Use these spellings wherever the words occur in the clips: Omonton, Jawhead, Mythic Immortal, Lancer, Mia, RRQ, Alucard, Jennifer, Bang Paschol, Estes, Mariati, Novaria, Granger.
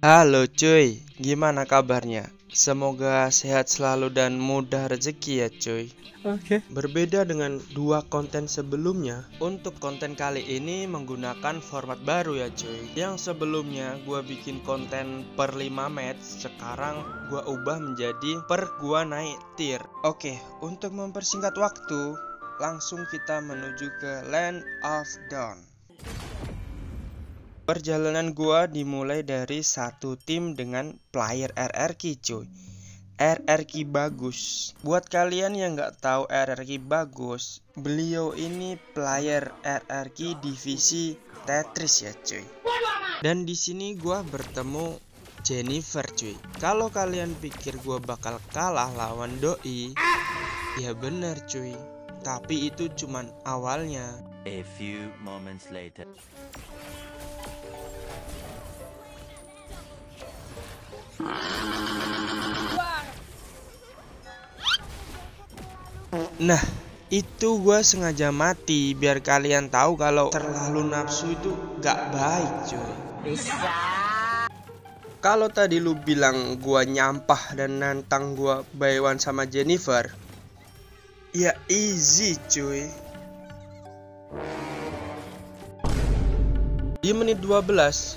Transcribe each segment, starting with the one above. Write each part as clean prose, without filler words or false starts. Halo cuy, gimana kabarnya? Semoga sehat selalu dan mudah rezeki ya cuy. Oke. Berbeda dengan dua konten sebelumnya, untuk konten kali ini menggunakan format baru ya cuy. Yang sebelumnya gue bikin konten per 5 match, sekarang gue ubah menjadi per gue naik tier. Oke, untuk mempersingkat waktu, langsung kita menuju ke Land of Dawn. Perjalanan gua dimulai dari satu tim dengan player RRQ cuy. RRQ bagus. Buat kalian yang nggak tahu RRQ bagus, beliau ini player RRQ divisi Tetris ya cuy. Dan di sini gua bertemu Jennifer cuy. Kalau kalian pikir gua bakal kalah lawan doi, ya bener cuy. Tapi itu cuman awalnya. A few moments later. Nah, itu gue sengaja mati biar kalian tahu kalau terlalu nafsu itu gak baik cuy. Kalau tadi lu bilang gue nyampah dan nantang gue by one sama Jennifer, ya easy cuy. Di menit 12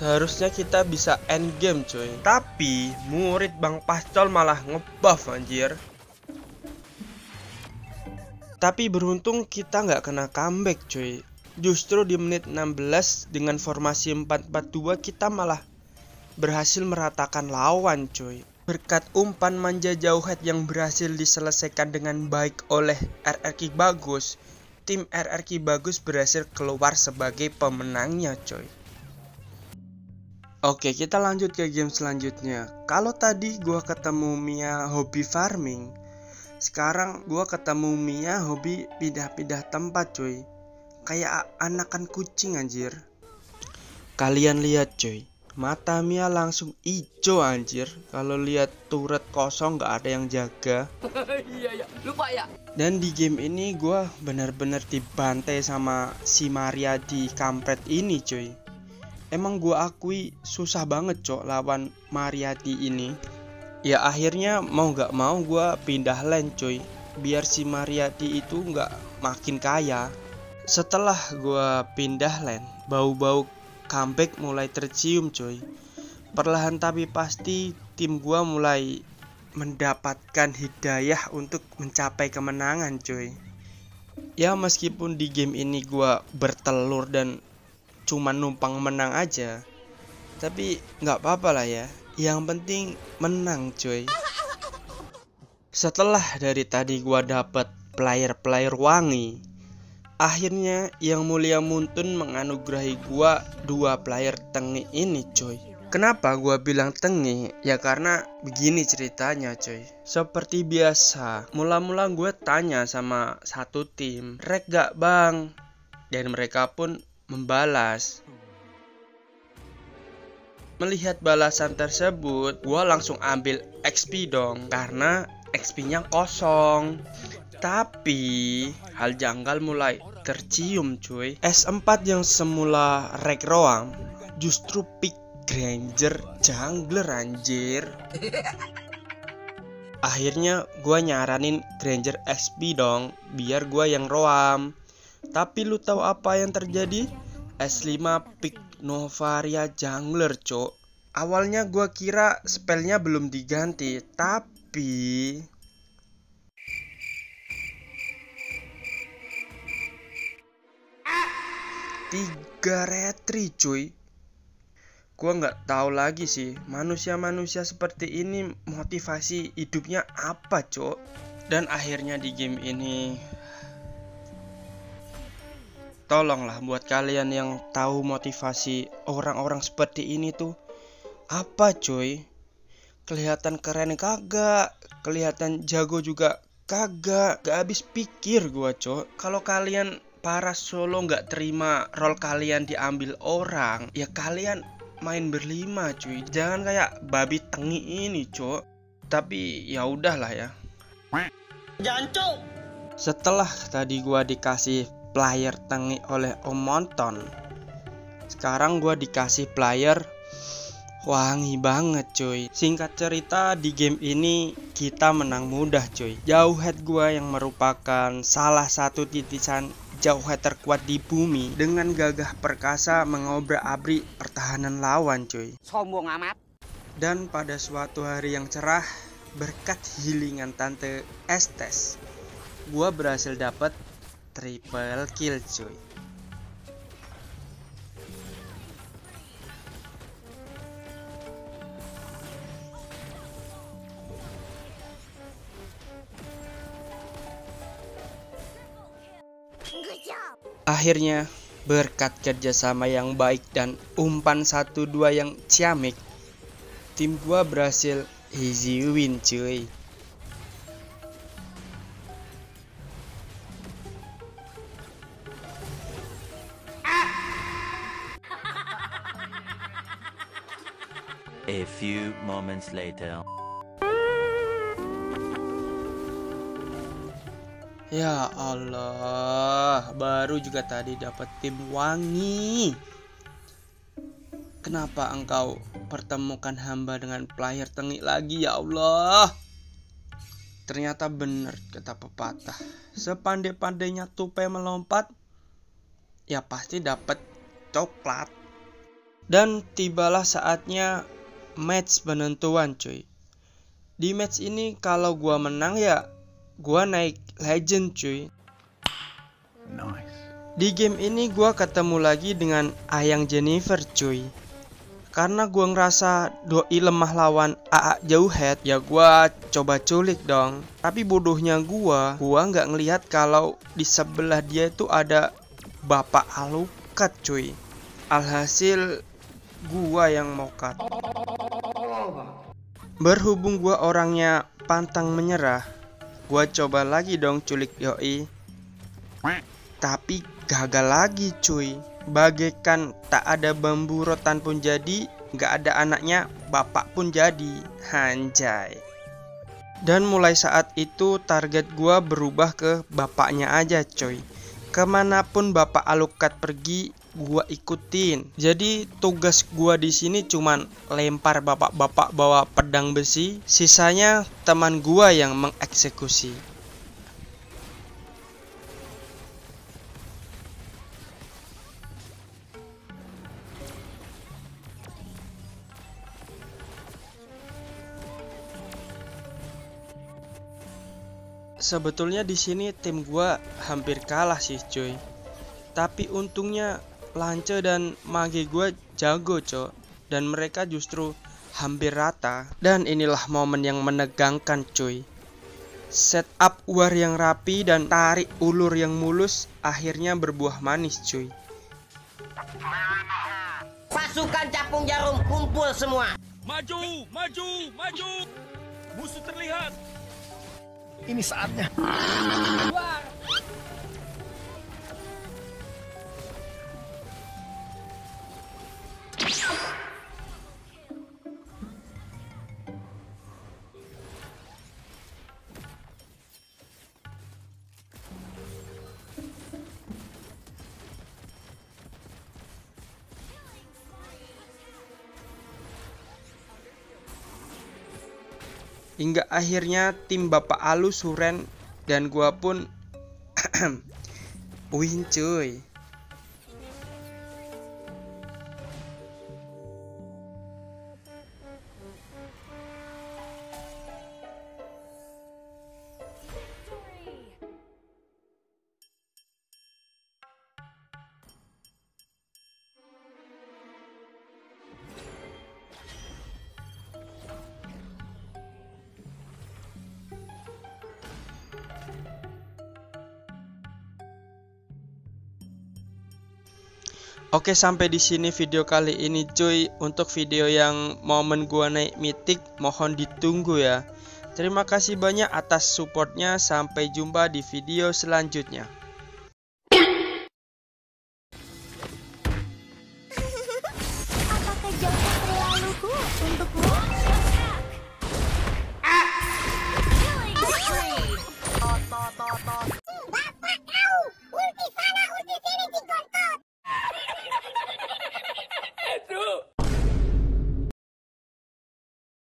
harusnya kita bisa end game cuy. Tapi murid Bang Paschol malah ngebuff anjir. Tapi beruntung kita nggak kena comeback cuy. Justru di menit 16 dengan formasi 4-4-2 kita malah berhasil meratakan lawan cuy. Berkat umpan manja Jawhead yang berhasil diselesaikan dengan baik oleh RRQ bagus, tim RRQ bagus berhasil keluar sebagai pemenangnya coy. Oke, kita lanjut ke game selanjutnya. Kalau tadi gua ketemu Mia hobi farming, sekarang gua ketemu Mia hobi pindah-pindah tempat coy. Kayak anakan kucing anjir. Kalian lihat coy, mata Mia langsung ijo anjir kalau lihat turret kosong gak ada yang jaga. Iya ya, lupa ya. Dan di game ini gue bener-bener dibantai sama si Mariati kampret ini cuy. Emang gue akui susah banget cok lawan Mariati ini. Ya akhirnya mau gak mau gue pindah lane cuy, biar si Mariati itu gak makin kaya. Setelah gue pindah lane, bau-bau comeback mulai tercium cuy. Perlahan tapi pasti tim gue mulai mendapatkan hidayah untuk mencapai kemenangan cuy. Ya meskipun di game ini gua bertelur dan cuman numpang menang aja, tapi nggak apa-apa lah ya, yang penting menang cuy. Setelah dari tadi gua dapet player-player wangi, akhirnya yang mulia Muntun menganugerahi gua dua player tengik ini cuy. Kenapa gua bilang tengih? Ya karena begini ceritanya cuy. Seperti biasa, mula-mula gue tanya sama satu tim, "Rek gak bang?" Dan mereka pun membalas. Melihat balasan tersebut, gua langsung ambil XP dong, karena XP-nya kosong. Tapi hal janggal mulai tercium cuy. S4 yang semula rek roam justru pick Granger jungler anjir. Akhirnya gua nyaranin Granger XP dong, biar gua yang roam. Tapi lu tahu apa yang terjadi? S5 pick Novaria jungler cok. Awalnya gua kira spellnya belum diganti, tapi tiga retry cuy. Gua nggak tahu lagi sih, manusia-manusia seperti ini motivasi hidupnya apa cok. Dan akhirnya di game ini, tolonglah buat kalian yang tahu motivasi orang-orang seperti ini tuh apa coy. Kelihatan keren kagak, kelihatan jago juga kagak. Gak habis pikir gua cok. Kalau kalian para solo nggak terima role kalian diambil orang, ya kalian main berlima cuy, jangan kayak babi tengi ini cok. Tapi ya udahlah ya. Jancuk. Setelah tadi gua dikasih player tengi oleh Omonton, sekarang gua dikasih player Wangi banget cuy. Singkat cerita, di game ini kita menang mudah cuy. Jawhead gua yang merupakan salah satu titisan Jawhead terkuat di bumi, dengan gagah perkasa mengobrak-abrik pertahanan lawan cuy. Sombong amat. Dan pada suatu hari yang cerah, berkat healingan tante Estes, gua berhasil dapet triple kill cuy. Akhirnya, berkat kerjasama yang baik dan umpan 1-2 yang ciamik, tim gua berhasil easy win cuy. A few moments later. Ya Allah, baru juga tadi dapat tim wangi. Kenapa engkau pertemukan hamba dengan player tengik lagi ya Allah? Ternyata benar kata pepatah, sepandai-pandainya tupai melompat, ya pasti dapat coklat. Dan tibalah saatnya match penentuan cuy. Di match ini kalau gua menang ya gua naik legend cuy. Nice. Di game ini gua ketemu lagi dengan ayang Jennifer cuy. Karena gua ngerasa doi lemah lawan AA Jawhead, ya gua coba culik dong. Tapi bodohnya gua nggak ngelihat kalau di sebelah dia itu ada Bapak Alucard cuy. Alhasil gua yang mokat. Berhubung gua orangnya pantang menyerah, gua coba lagi dong culik yoi. Tapi gagal lagi cuy. Bagaikan tak ada bambu rotan pun jadi, nggak ada anaknya bapak pun jadi. Anjay. Dan mulai saat itu target gua berubah ke bapaknya aja cuy. Kemanapun bapak Alucard pergi, gua ikutin. Jadi tugas gua di sini cuman lempar bapak-bapak bawa pedang besi, sisanya teman gua yang mengeksekusi. Sebetulnya di sini tim gua hampir kalah sih cuy. Tapi untungnya Lancer dan mage gue jago cok, dan mereka justru hampir rata. Dan inilah momen yang menegangkan cuy. Setup war yang rapi dan tarik ulur yang mulus akhirnya berbuah manis cuy. Pasukan capung jarum kumpul semua. Maju, maju, maju. Musuh terlihat. Ini saatnya. Hingga akhirnya tim Bapak Alu suren dan gua pun win cuy. Oke, sampai di sini video kali ini cuy. Untuk video yang momen gua naik mythic, mohon ditunggu ya. Terima kasih banyak atas supportnya. Sampai jumpa di video selanjutnya.